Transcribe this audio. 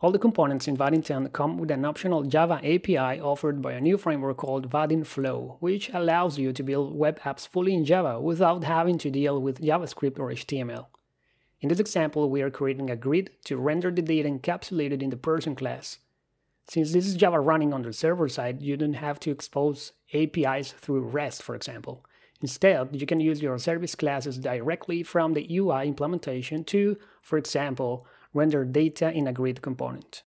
All the components in Vaadin 10 come with an optional Java API offered by a new framework called Vaadin Flow, which allows you to build web apps fully in Java without having to deal with JavaScript or HTML. In this example, we are creating a grid to render the data encapsulated in the person class. Since this is Java running on the server side, you don't have to expose APIs through REST, for example. Instead, you can use your service classes directly from the UI implementation to, for example, render data in a grid component.